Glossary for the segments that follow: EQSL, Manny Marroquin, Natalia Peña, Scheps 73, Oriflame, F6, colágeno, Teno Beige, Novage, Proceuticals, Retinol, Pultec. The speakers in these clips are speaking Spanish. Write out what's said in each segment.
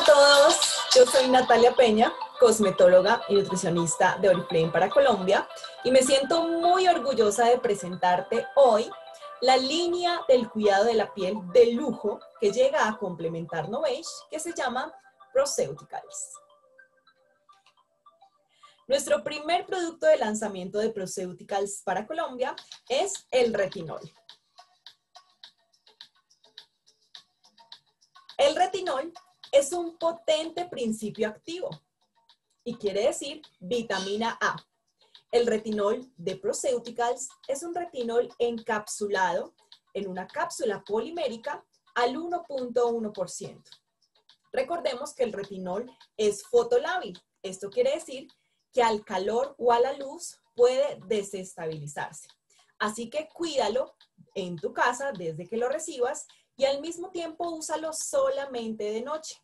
Hola a todos, yo soy Natalia Peña, cosmetóloga y nutricionista de Oriflame para Colombia y me siento muy orgullosa de presentarte hoy la línea del cuidado de la piel de lujo que llega a complementar Novage, que se llama Proceuticals. Nuestro primer producto de lanzamiento de Proceuticals para Colombia es el retinol. El retinol es un potente principio activo y quiere decir vitamina A. El retinol de Proceuticals es un retinol encapsulado en una cápsula polimérica al 1.1%. Recordemos que el retinol es fotolábil. Esto quiere decir que al calor o a la luz puede desestabilizarse. Así que cuídalo en tu casa desde que lo recibas y al mismo tiempo úsalo solamente de noche.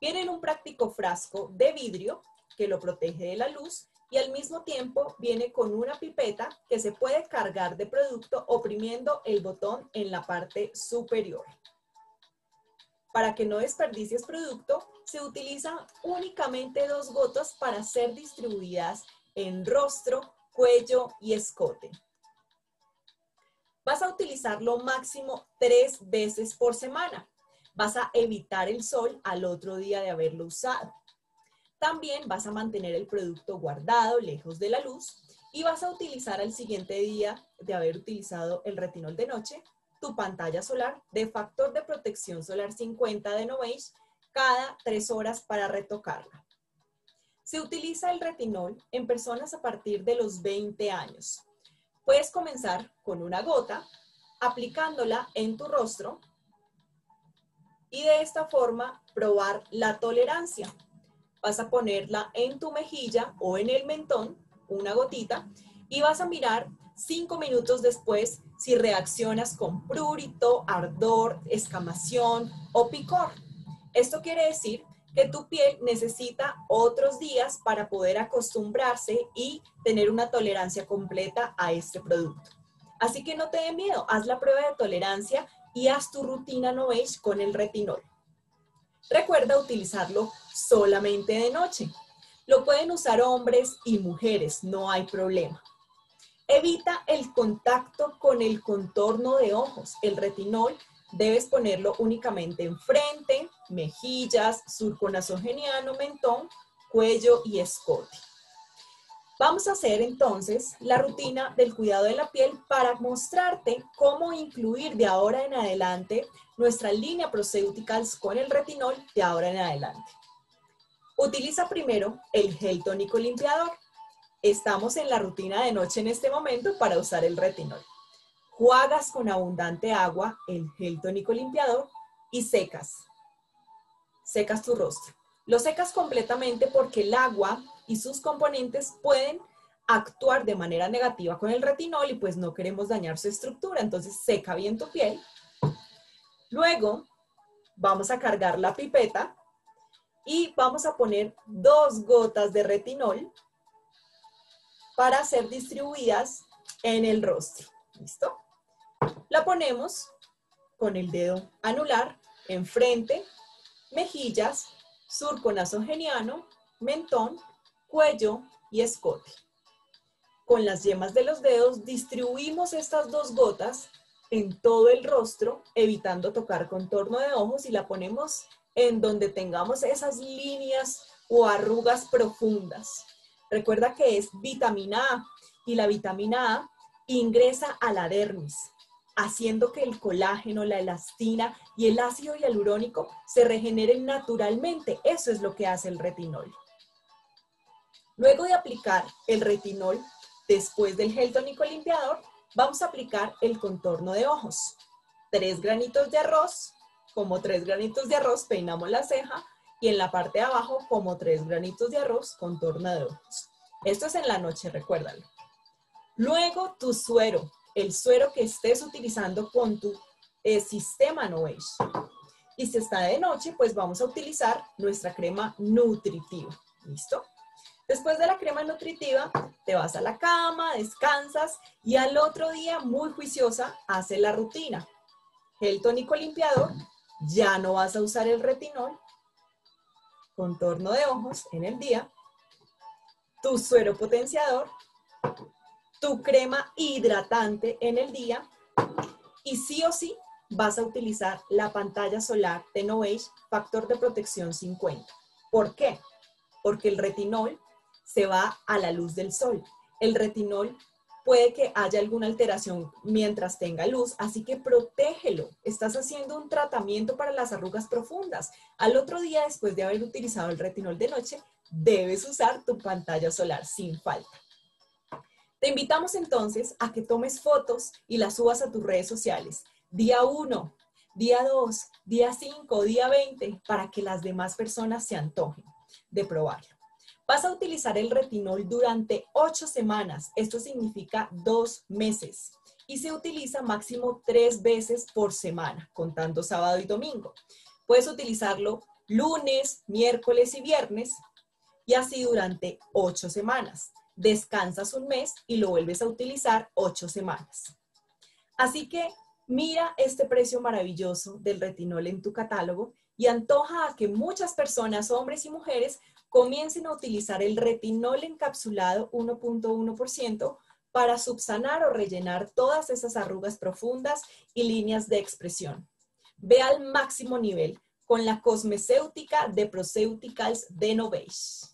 Viene en un práctico frasco de vidrio que lo protege de la luz y al mismo tiempo viene con una pipeta que se puede cargar de producto oprimiendo el botón en la parte superior. Para que no desperdicies producto, se utilizan únicamente 2 gotas para ser distribuidas en rostro, cuello y escote. Vas a utilizarlo máximo 3 veces por semana. Vas a evitar el sol al otro día de haberlo usado. También vas a mantener el producto guardado, lejos de la luz, y vas a utilizar al siguiente día de haber utilizado el retinol de noche tu pantalla solar de factor de protección solar 50 de Novage cada 3 horas para retocarla. Se utiliza el retinol en personas a partir de los 20 años. Puedes comenzar con 1 gota aplicándola en tu rostro y de esta forma probar la tolerancia. Vas a ponerla en tu mejilla o en el mentón, 1 gotita, y vas a mirar 5 minutos después si reaccionas con prurito, ardor, escamación o picor. Esto quiere decir que tu piel necesita otros días para poder acostumbrarse y tener una tolerancia completa a este producto. Así que no te dé miedo, haz la prueba de tolerancia y haz tu rutina Novage con el retinol. Recuerda utilizarlo solamente de noche. Lo pueden usar hombres y mujeres, no hay problema. Evita el contacto con el contorno de ojos. El retinol debes ponerlo únicamente en frente, mejillas, surco nasogeniano, mentón, cuello y escote. Vamos a hacer entonces la rutina del cuidado de la piel para mostrarte cómo incluir de ahora en adelante nuestra línea Proceuticals con el retinol de ahora en adelante. Utiliza primero el gel tónico limpiador. Estamos en la rutina de noche en este momento para usar el retinol. Juagas con abundante agua el gel tónico limpiador y secas tu rostro. Lo secas completamente porque el agua y sus componentes pueden actuar de manera negativa con el retinol y pues no queremos dañar su estructura, entonces seca bien tu piel. Luego vamos a cargar la pipeta y vamos a poner 2 gotas de retinol para ser distribuidas en el rostro. ¿Listo? La ponemos con el dedo anular en frente, mejillas, surco nasogeniano, mentón, cuello y escote. Con las yemas de los dedos distribuimos estas 2 gotas en todo el rostro, evitando tocar contorno de ojos y la ponemos en donde tengamos esas líneas o arrugas profundas. Recuerda que es vitamina A y la vitamina A ingresa a la dermis, haciendo que el colágeno, la elastina y el ácido hialurónico se regeneren naturalmente. Eso es lo que hace el retinol. Luego de aplicar el retinol, después del gel tónico limpiador, vamos a aplicar el contorno de ojos. 3 granitos de arroz, como 3 granitos de arroz peinamos la ceja, y en la parte de abajo, como 3 granitos de arroz, contorno de ojos. Esto es en la noche, recuérdalo. Luego, tu suero, el suero que estés utilizando con tu sistema Novage. Y si está de noche, pues vamos a utilizar nuestra crema nutritiva. ¿Listo? Después de la crema nutritiva, te vas a la cama, descansas, y al otro día, muy juiciosa, haces la rutina. Gel tónico limpiador, ya no vas a usar el retinol, contorno de ojos en el día, tu suero potenciador, tu crema hidratante en el día y sí o sí vas a utilizar la pantalla solar Teno Beige factor de protección 50. ¿Por qué? Porque el retinol se va a la luz del sol. El retinol puede que haya alguna alteración mientras tenga luz, así que protégelo. Estás haciendo un tratamiento para las arrugas profundas. Al otro día, después de haber utilizado el retinol de noche, debes usar tu pantalla solar sin falta. Te invitamos entonces a que tomes fotos y las subas a tus redes sociales. Día 1, día 2, día 5, día 20, para que las demás personas se antojen de probarlo. Vas a utilizar el retinol durante 8 semanas, esto significa 2 meses, y se utiliza máximo 3 veces por semana, contando sábado y domingo. Puedes utilizarlo lunes, miércoles y viernes, y así durante 8 semanas. Descansas un mes y lo vuelves a utilizar 8 semanas. Así que mira este precio maravilloso del retinol en tu catálogo y antoja a que muchas personas, hombres y mujeres, comiencen a utilizar el retinol encapsulado 1.1% para subsanar o rellenar todas esas arrugas profundas y líneas de expresión. Ve al máximo nivel con la cosmecéutica de Proceuticals Teno Beige.